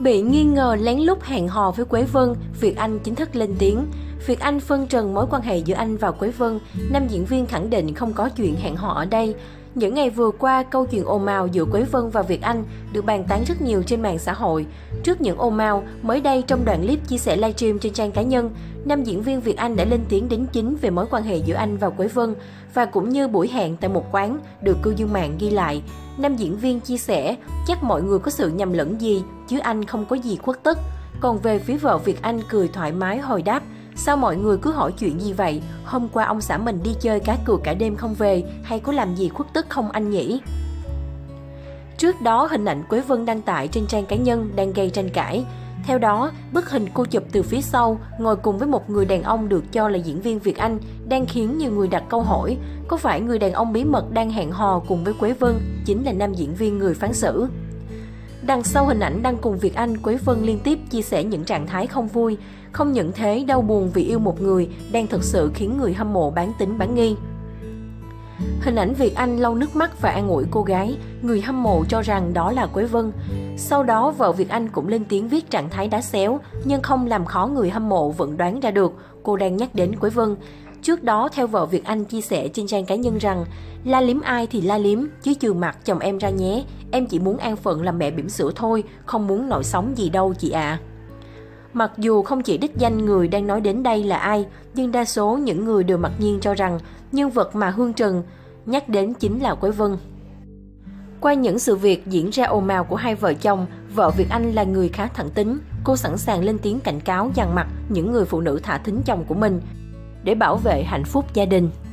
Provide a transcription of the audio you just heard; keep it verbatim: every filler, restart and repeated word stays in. Bị nghi ngờ lén lút hẹn hò với Quế Vân, Việt Anh chính thức lên tiếng. Việt Anh phân trần mối quan hệ giữa anh và Quế Vân, nam diễn viên khẳng định không có chuyện hẹn hò ở đây. Những ngày vừa qua, câu chuyện ồn ào giữa Quế Vân và Việt Anh được bàn tán rất nhiều trên mạng xã hội. Trước những ồn ào, mới đây trong đoạn clip chia sẻ livestream trên trang cá nhân, nam diễn viên Việt Anh đã lên tiếng đính chính về mối quan hệ giữa anh và Quế Vân và cũng như buổi hẹn tại một quán được cư dân mạng ghi lại. Nam diễn viên chia sẻ, chắc mọi người có sự nhầm lẫn gì, chứ anh không có gì khuất tất. Còn về phía vợ Việt Anh cười thoải mái hồi đáp, sao mọi người cứ hỏi chuyện gì vậy? Hôm qua ông xã mình đi chơi cá cược cả đêm không về, hay có làm gì khuất tức không anh nhỉ? Trước đó, hình ảnh Quế Vân đăng tải trên trang cá nhân đang gây tranh cãi. Theo đó, bức hình cô chụp từ phía sau, ngồi cùng với một người đàn ông được cho là diễn viên Việt Anh đang khiến nhiều người đặt câu hỏi, có phải người đàn ông bí mật đang hẹn hò cùng với Quế Vân chính là nam diễn viên người phán xử? Đằng sau hình ảnh đăng cùng Việt Anh, Quế Vân liên tiếp chia sẻ những trạng thái không vui, không những thế đau buồn vì yêu một người đang thực sự khiến người hâm mộ bán tính bán nghi. Hình ảnh Việt Anh lau nước mắt và an ủi cô gái, người hâm mộ cho rằng đó là Quế Vân. Sau đó vợ Việt Anh cũng lên tiếng viết trạng thái đá xéo, nhưng không làm khó người hâm mộ vẫn đoán ra được cô đang nhắc đến Quế Vân. Trước đó, theo vợ Việt Anh chia sẻ trên trang cá nhân rằng, la liếm ai thì la liếm, chứ trừ mặt chồng em ra nhé, em chỉ muốn an phận làm mẹ bỉm sữa thôi, không muốn nổi sóng gì đâu chị ạ. À. Mặc dù không chỉ đích danh người đang nói đến đây là ai, nhưng đa số những người đều mặc nhiên cho rằng nhân vật mà Hương Trần nhắc đến chính là Quế Vân. Qua những sự việc diễn ra ồn ào của hai vợ chồng, vợ Việt Anh là người khá thẳng tính. Cô sẵn sàng lên tiếng cảnh cáo dằn mặt những người phụ nữ thả thính chồng của mình để bảo vệ hạnh phúc gia đình.